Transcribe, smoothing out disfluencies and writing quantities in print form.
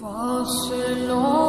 False love.